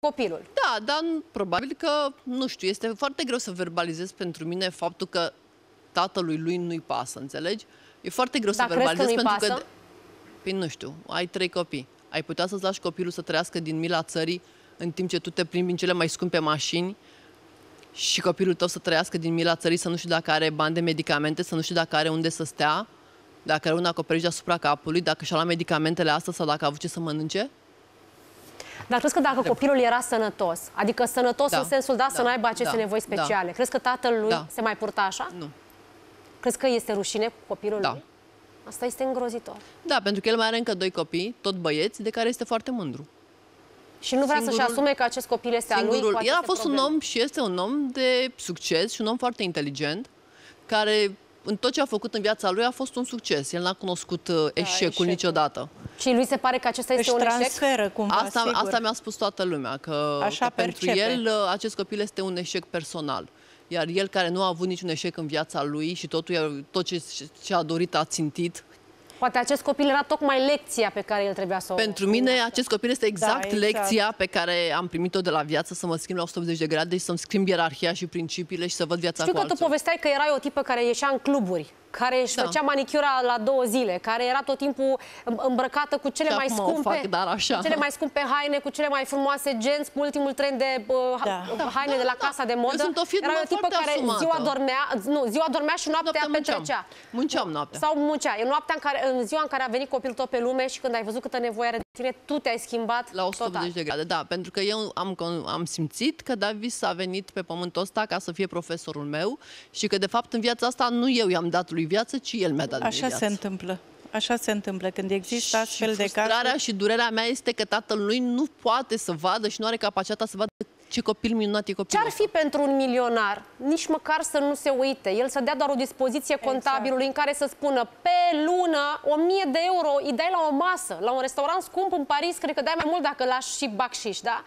copilul. Da, dar probabil că, nu știu, este foarte greu să verbalizez pentru mine faptul că tatălui lui nu-i pasă, înțelegi? E foarte greu să verbalizez că pentru pasă? Că... Păi nu știu, ai 3 copii. Ai putea să-ți lași copilul să trăiască din mila țării în timp ce tu te plimbi în cele mai scumpe mașini și copilul tău să trăiască din mila țării, să nu știu dacă are bani de medicamente, să nu știu dacă are unde să stea, dacă are un acoperiș deasupra capului, dacă și-a luat medicamentele astea sau dacă a avut ce să mănânce? Dar crezi că dacă copilul era sănătos, adică sănătos în sensul să nu aibă aceste nevoi speciale, crezi că tatăl lui se mai purta așa? Nu. Crezi că este rușine cu copilul lui? Asta este îngrozitor. Da, pentru că el mai are încă 2 copii, tot băieți, de care este foarte mândru. Și nu vrea să-și asume că acest copil este al lui? El a fost un om și este un om de succes și un om foarte inteligent, care în tot ce a făcut în viața lui a fost un succes. El n-a cunoscut eșecul niciodată. Și lui se pare că acesta este un eșec? Cumva, asta mi-a spus toată lumea, că pentru el acest copil este un eșec personal. Iar el, care nu a avut niciun eșec în viața lui și tot ce a dorit a țintit. Poate acest copil era tocmai lecția pe care el trebuia să o... Pentru mine, acest copil este exact lecția pe care am primit-o de la viață, să mă schimb la 180 de grade și să-mi schimb ierarhia și principiile și să văd viața cu alții. Știu că tu povesteai că erai o tipă care ieșea în cluburi, care își făcea manicura la 2 zile, care era tot timpul îmbrăcată cu cele mai scumpe, cu cele mai scumpe haine, cu cele mai frumoase genți, cu ultimul trend de haine de la casa de modă. Era o tipă care ziua dormea și noaptea petrecea. Munceam noaptea. Sau muncea. E noaptea în ziua în care a venit copilul tău pe lume și când ai văzut câtă nevoie are de tine, tu te-ai schimbat la 180 de grade. Da, pentru că eu am simțit că Davis a venit pe pământul ăsta ca să fie profesorul meu și că de fapt în viața asta nu eu i-am dat lui viață, ci el mi-a dat lui viață. Așa se întâmplă. Așa se întâmplă când există astfel de cazuri. Frustrarea și durerea mea este că tatăl lui nu poate să vadă și nu are capacitatea să vadă ce copil minunat e copilul. Ce-ar fi pentru un milionar? Nici măcar să nu se uite. El să dea doar o dispoziție contabilului în care să spună pe lună 1000 de euro îi dai la o masă, la un restaurant scump în Paris, cred că dai mai mult dacă lași și bacșiș, da?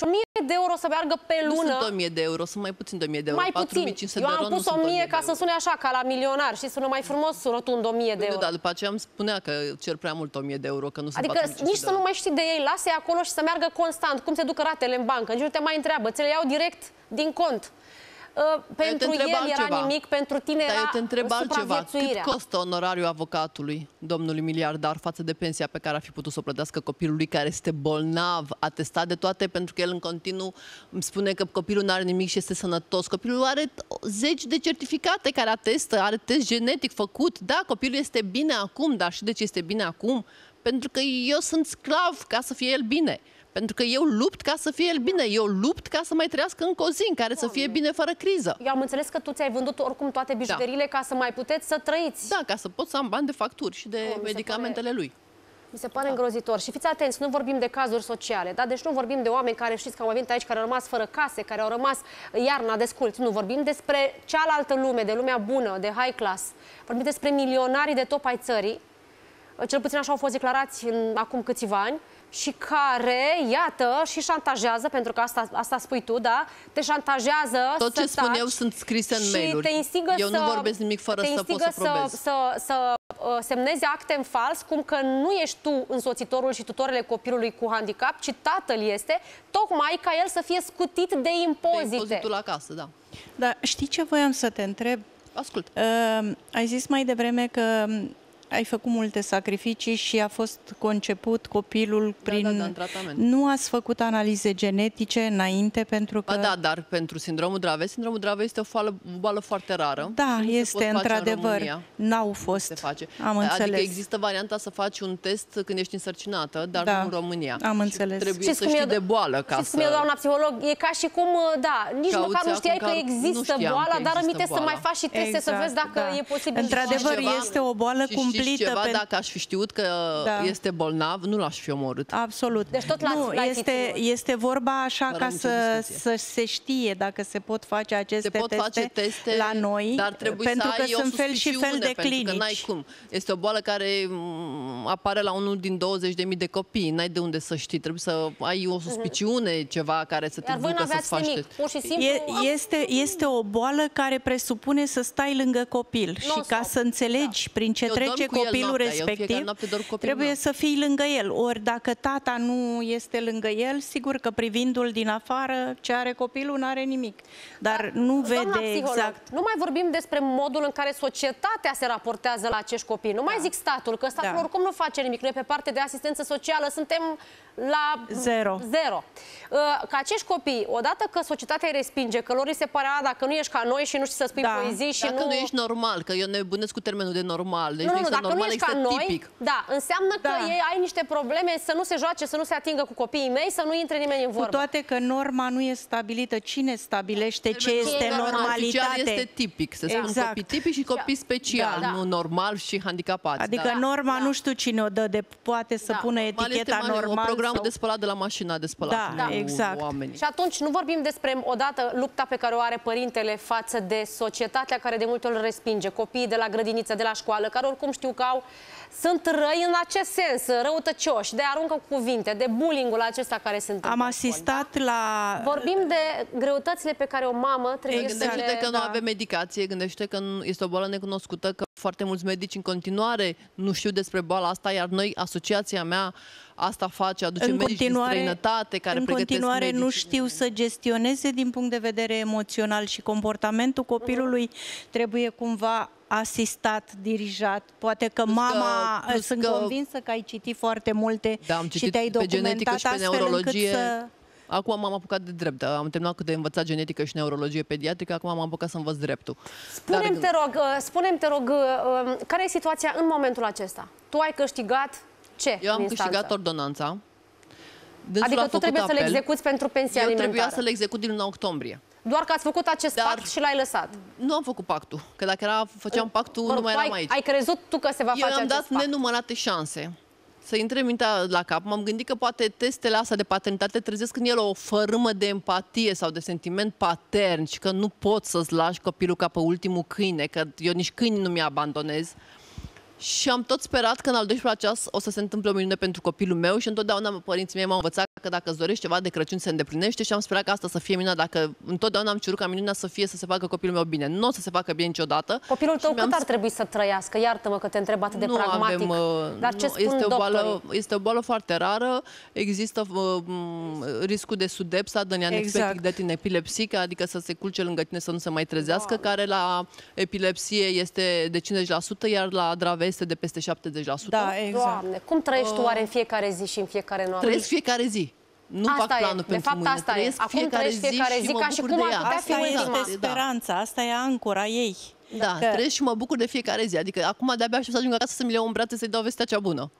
1000 de euro să meargă pe lună. Nu sunt 1000 de euro, sunt mai puțin de 1000 de euro. Mai puțin. Eu am pus 1000 ca să sune așa, ca la milionar, și sună mai frumos rotund 1000 de euro. Da, după aceea îmi spunea că cer prea mult 1000 de euro, că nu se poate. Adică nici să nu mai știi de ei, lasă-i acolo și să meargă constant. Cum se duc ratele în bancă, nici nu te mai întreabă, ți le iau direct din cont. Pentru el era nimic, pentru tine era supraviețuirea. Dar eu te întreb altceva. Cât costă onorariul avocatului domnului miliardar față de pensia pe care ar fi putut să o plătească copilului, care este bolnav, atestat de toate, pentru că el în continuu îmi spune că copilul nu are nimic și este sănătos. Copilul are 10 de certificate care atestă, are test genetic făcut. Da, copilul este bine acum, dar și de ce este bine acum? Pentru că eu sunt sclav ca să fie el bine. Pentru că eu lupt ca să fie el bine, eu lupt ca să mai trăiască încă o zi în care să fie bine fără criză. Eu am înțeles că tu ți-ai vândut oricum toate bijuteriile ca să mai puteți să trăiți. Da, ca să poți să am bani de facturi și de medicamentele lui. Mi se pare îngrozitor. Și fiți atenți, nu vorbim de cazuri sociale, da? Deci nu vorbim de oameni care știți că au venit aici, care au rămas fără case, care au rămas iarna desculți. Nu, vorbim despre cealaltă lume, de lumea bună, de high class. Vorbim despre milionarii de top ai țării, cel puțin așa au fost declarați acum câțiva ani, și care, iată, și șantajează, pentru că asta spui tu, da? Te șantajează. Tot ce spun eu sunt scrise în mail-uri. Eu nu vorbesc nimic fără să pot să probez. Să semnezi acte în fals, cum că nu ești tu însoțitorul și tutorele copilului cu handicap, ci tatăl este, tocmai ca el să fie scutit de impozite. De impozitul acasă, da. Dar știi ce voiam să te întreb? Ascult. Ai zis mai devreme că ai făcut multe sacrificii și a fost conceput copilul prin... tratament. Nu ați făcut analize genetice înainte pentru că... dar pentru sindromul Dravet. Sindromul Dravet este o boală foarte rară. Da, este într-adevăr. N-au fost. Se face. Am înțeles. Adică există varianta să faci un test când ești însărcinată, dar nu în România. Am înțeles. Trebuie să știi de boală ca să... Știți, doamna psiholog, e ca și cum, nici măcar nu știai că există boala, dar aminte să mai faci și teste să vezi dacă e posibil. Într-adevăr, este o boală cum ceva, dacă aș fi știut că este bolnav, nu l-aș fi omorât. Absolut. Deci tot este vorba așa ca să se știe dacă se pot face aceste teste la noi, dar trebuie pentru că sunt fel și fel de clinici. N-ai cum. Este o boală care apare la unul din 20.000 de copii. N-ai de unde să știi. Trebuie să ai o suspiciune, ceva care să te ducă să-ți faci test. Este o boală care presupune să stai lângă copil și ca să înțelegi prin ce trece duce copilul respectiv, trebuie să fii lângă el. Ori dacă tata nu este lângă el, sigur că privindu-l din afară, ce are copilul, nu are nimic. Dar nu vede exact. Nu mai vorbim despre modul în care societatea se raportează la acești copii. Nu mai zic statul, că statul oricum nu face nimic. Noi pe parte de asistență socială suntem la zero. Că acești copii, odată că societatea îi respinge, că lor îi se pare, dacă nu ești ca noi și nu știi să spui poezii și dacă nu ești normal, că eu nebunesc cu termenul de normal, deci nu, dacă normal, nu ești ca noi, tipic. Da, înseamnă că ei ai niște probleme să nu se joace, să nu se atingă cu copiii mei, să nu intre nimeni în vorbă. Cu toate că norma nu e stabilită, cine stabilește ce este normalitate? Este tipic, să spun copii tipici și copii special, nu normal și handicapați. Adică norma nu știu cine o dă, de poate să pună eticheta normal. Programul de spălat de la mașina de spălat. Oamenii. Și atunci nu vorbim despre odată lupta pe care o are părintele față de societatea care de multe ori respinge, copiii de la grădiniță, de la școală, care oricum știu că au, sunt răi în acest sens, răutăcioși, de aruncă cu cuvinte, de bullying-ul acesta care se întâmplă. Am asistat la... Vorbim de greutățile pe care o mamă trebuie să le... Gândește că nu avem medicație, gândește că este o boală necunoscută, că foarte mulți medici în continuare nu știu despre boala asta, iar noi, asociația mea, asta face, aduce medici din străinătate care pregătesc medici. În continuare nu știu să gestioneze din punct de vedere emoțional și comportamentul copilului trebuie cumva asistat, dirijat. Poate că mama, sunt convinsă că ai citit foarte multe și te-ai documentat astfel încât să... Acum m-am apucat de drept. Am terminat cât de învățat genetică și neurologie pediatrică, acum m-am apucat să învăț dreptul. Spune-mi, te rog, care e situația în momentul acesta? Tu ai câștigat ce? Eu am câștigat ordonanța. Adică tu trebuie să le execuți pentru pensia alimentară. Eu trebuia să le execut din 1 octombrie. Doar că ați făcut acest pact și l-ai lăsat. Nu am făcut pactul, că dacă făceam pactul, nu mai eram aici. Ai crezut tu că se va face acest pact? Eu am dat nenumărate șanse să intre mintea la cap. M-am gândit că poate testele astea de paternitate trezesc în el o fărâmă de empatie sau de sentiment patern și că nu pot să-ți lași copilul ca pe ultimul câine, că eu nici câini nu mi-i abandonez. Și am tot sperat că în al 12-lea ceas o să se întâmple o minune pentru copilul meu și întotdeauna părinții mei m-au învățat că dacă îți dorești ceva de Crăciun se îndeplinește și am sperat că asta să fie minunea, dacă întotdeauna am cerut ca minunea să fie să se facă copilul meu bine. Nu o să se facă bine niciodată. Copilul tău cât ar trebui să trăiască? Iartă-mă că te întreb atât de pragmatic. Dar ce spun doctorii? Este o boală foarte rară, există riscul de sudepsa, de neanexpectic de tine epilepsică, adică să se culce lângă tine să nu se mai trezească, care la epilepsie este de 50%, iar la Dravet este de peste 70%. Doamne, cum trăiești tu oare în fiecare zi și în fiecare noapte? Trăiesc fiecare zi. Nu fac planul pentru mâine. Asta trăiesc fiecare zi ca și cum ar putea fi ultima. Asta e speranța, asta e ancora ei. Trăiesc și mă bucur de fiecare zi. Adică acum de-abia aștept să ajung acasă să mi le iau în brațe să-i dau vestea cea bună.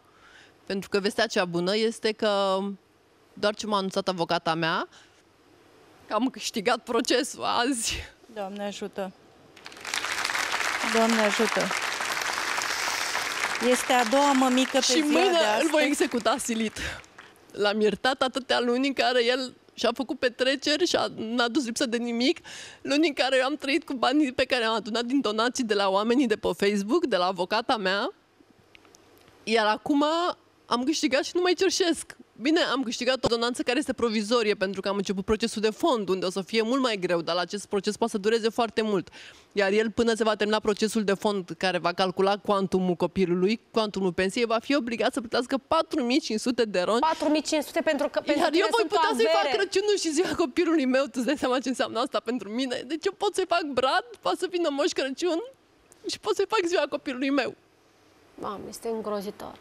Pentru că vestea cea bună este că doar ce m-a anunțat avocata mea că am câștigat procesul azi. Doamne ajută! Doamne ajută! Este a doua mămică pe ziua de astăzi. Și mâine îl voi executa silit. L-am iertat atâtea luni în care el și-a făcut petreceri și n-a dus lipsă de nimic. Luni în care eu am trăit cu banii pe care am adunat din donații de la oamenii de pe Facebook, de la avocata mea. Iar acum am câștigat și nu mai cerșesc. Bine, am câștigat o donanță care este provizorie pentru că am început procesul de fond, unde o să fie mult mai greu, dar acest proces poate să dureze foarte mult. Iar el, până se va termina procesul de fond care va calcula cuantumul copilului, cuantumul pensiei, va fi obligat să plătească 4.500 de RON. 4.500 pentru că pentru iar eu voi putea să-i fac Crăciunul și ziua copilului meu, tu îți dai seama ce înseamnă asta pentru mine. Deci eu pot să-i fac brad, pot să vină Moș Crăciun și pot să-i fac ziua copilului meu. Mamă, este îngrozitor.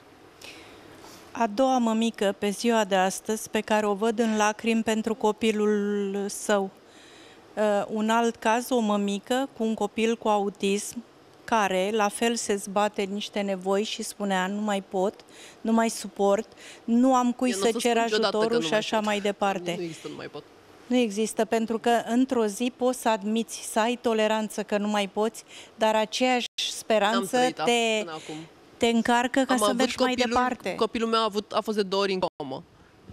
A doua mămică pe ziua de astăzi pe care o văd în lacrimi pentru copilul său. Un alt caz, o mămică cu un copil cu autism care la fel se zbate niște nevoi și spunea nu mai pot, nu mai suport, nu am cui să cer ajutorul și așa mai departe. Nu există, nu mai pot. Nu există, pentru că într-o zi poți să admiți, să ai toleranță că nu mai poți, dar aceeași speranță te încarcă ca să mergi mai departe. Copilul meu a fost de 2 ori în comă.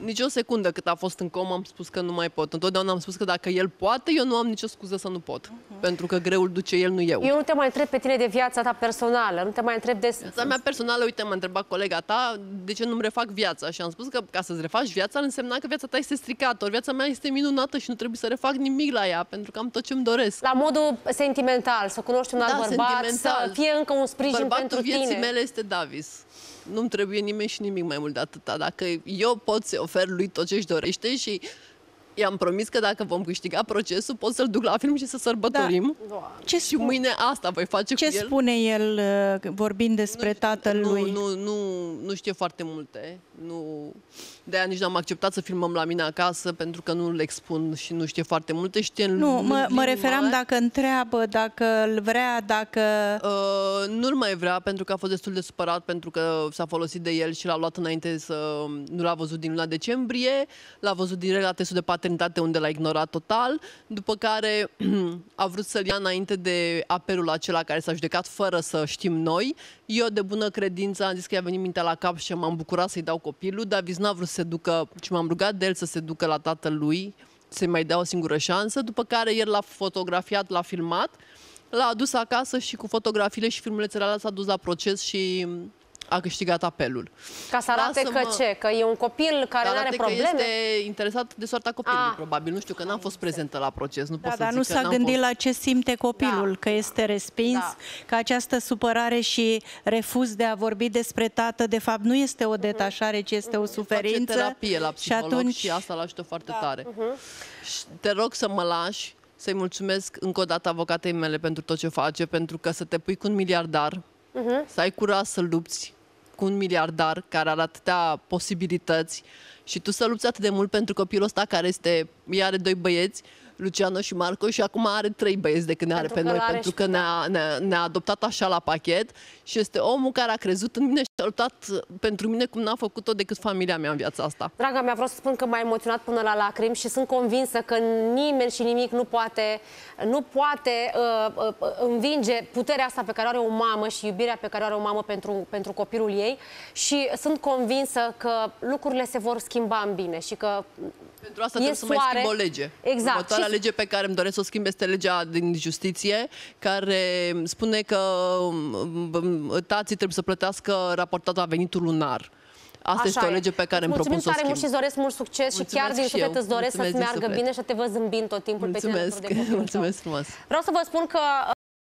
nici o secundă cât a fost în comă am spus că nu mai pot. Întotdeauna am spus că dacă el poate, eu nu am nicio scuză să nu pot. Pentru că greul duce el, nu eu. Eu nu te mai întreb pe tine de viața ta personală, nu te mai întreb de... Viața mea personală, uite, m-a întrebat colega ta de ce nu-mi refac viața. Și am spus că ca să-ți refaci viața însemna că viața ta este stricată. Ori viața mea este minunată și nu trebuie să refac nimic la ea, pentru că am tot ce-mi doresc. La modul sentimental, să cunoști un alt bărbat, să fie încă un sprijin pentru tine. Bărbatul vieții mele este Davis. Nu-mi trebuie nimeni și nimic mai mult de atâta. Dacă eu pot să ofer lui tot ce-și dorește și i-am promis că dacă vom câștiga procesul, pot să-l duc la film și să sărbătorim. Da. Și mâine asta voi face cu el. Ce spune el vorbind despre tatălui? Nu știe foarte multe. Nu... De-aia nici n-am acceptat să filmăm la mine acasă, pentru că nu le expun și nu știe foarte multe. Știe mă referam dacă întreabă, dacă îl vrea, dacă... Nu-l mai vrea, pentru că a fost destul de supărat, pentru că s-a folosit de el și l-a luat înainte să... Nu l-a văzut din luna decembrie, l-a văzut direct la testul de paternitate, unde l-a ignorat total, după care a vrut să-l ia înainte de apelul acela care s-a judecat fără să știm noi. Eu, de bună credință, am zis că i-a venit mintea la cap și m-am bucurat să-i dau copilul, dar Davis n-a vrut să se ducă și m-am rugat de el să se ducă la tatălui, să-i mai dea o singură șansă, după care el l-a fotografiat, l-a filmat, l-a adus acasă și cu fotografiile și filmulețele alea s-a dus la proces și... a câștigat apelul. Ca să arate că ce? Că e un copil care nu are probleme? Că este interesat de soarta copilului, probabil. Nu știu, că n-am fost prezentă la proces. Nu pot să zic, nu s-a gândit la ce simte copilul, că este respins, că această supărare și refuz de a vorbi despre tată, de fapt, nu este o detașare, ci este o suferință. Face terapie la psiholog și, atunci... și asta l-ajută foarte tare. Te rog să mă lași, să-i mulțumesc încă o dată avocatei mele pentru tot ce face, pentru că să te pui cu un miliardar, să ai curaj să lupți cu un miliardar care are atâtea posibilități și tu să lupți atât de mult pentru copilul ăsta care este, ea are 2 băieți, Luciana și Marco, și acum are 3 băieți de când ne are pe noi, pentru că ne-a adoptat așa la pachet și este omul care a crezut în mine și a luptat pentru mine cum n-a făcut-o decât familia mea în viața asta. Draga mea, vreau să spun că m-a emoționat până la lacrimi și sunt convinsă că nimeni și nimic nu poate învinge puterea asta pe care are o mamă și iubirea pe care are o mamă pentru copilul ei și sunt convinsă că lucrurile se vor schimba în bine și că pentru asta trebuie să mai schimb o lege. Exact. Următoarea lege pe care îmi doresc să o schimb este legea din justiție, care spune că tații trebuie să plătească raportat la venitul lunar. Asta este o lege pe care îmi propun să o schimb. Mulțumim tare mult și îți doresc mult succes și chiar din suflet îți doresc să-ți meargă bine și să te văd zâmbind tot timpul pe tine. Mulțumesc frumos! Vreau să vă spun că